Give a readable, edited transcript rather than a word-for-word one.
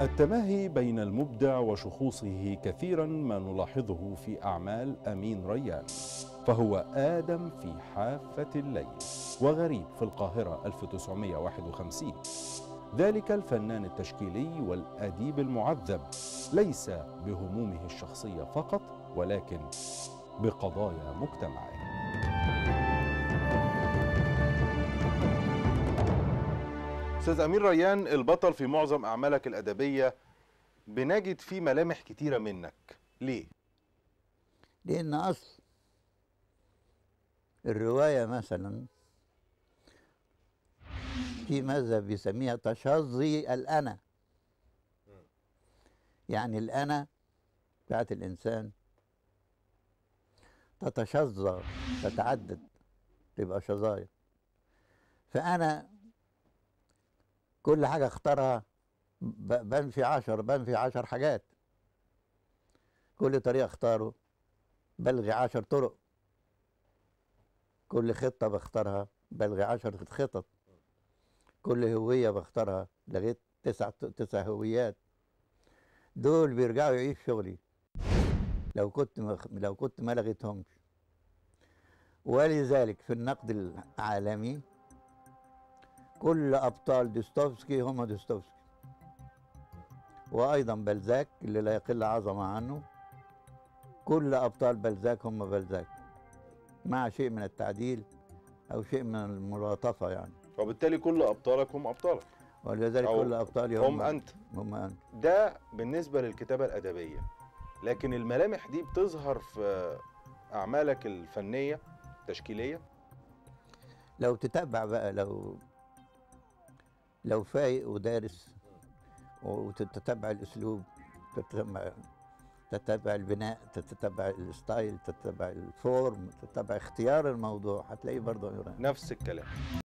التماهي بين المبدع وشخوصه كثيرا ما نلاحظه في أعمال أمين ريان، فهو آدم في حافة الليل وغريب في القاهرة 1951. ذلك الفنان التشكيلي والأديب المعذب ليس بهمومه الشخصية فقط، ولكن بقضايا مجتمعه. أستاذ أمين ريان، البطل في معظم أعمالك الأدبية بنجد فيه ملامح كتيرة منك، ليه؟ لأن أصل الرواية مثلا في ماذا بيسميها تشظي الأنا، يعني الأنا بتاعت الإنسان تتشظى، تتعدد، تبقى شظايا. فأنا كل حاجة اختارها بنفي عشر حاجات، كل طريق اختاره بلغي 10 طرق، كل خطة بختارها بلغي 10 خطط، كل هوية بختارها لغيت 9 هويات. دول بيرجعوا يعيش شغلي لو كنت ما لغيتهمش. ولذلك في النقد العالمي كل أبطال دوستوفسكي هم دوستوفسكي، وأيضا بلزاك اللي لا يقل عظمة عنه، كل أبطال بلزاك هم بلزاك، مع شيء من التعديل أو شيء من الملاطفة يعني. وبالتالي كل أبطالك هم أبطالك، ولذلك كل أبطالي هم أنت. هم أنت. ده بالنسبة للكتابة الأدبية، لكن الملامح دي بتظهر في أعمالك الفنية التشكيلية. لو تتبع بقى، لو فايق ودارس وتتبع الأسلوب، تتبع البناء، تتبع الستايل، تتبع الفورم، تتبع اختيار الموضوع، هتلاقي برضه نفس الكلام.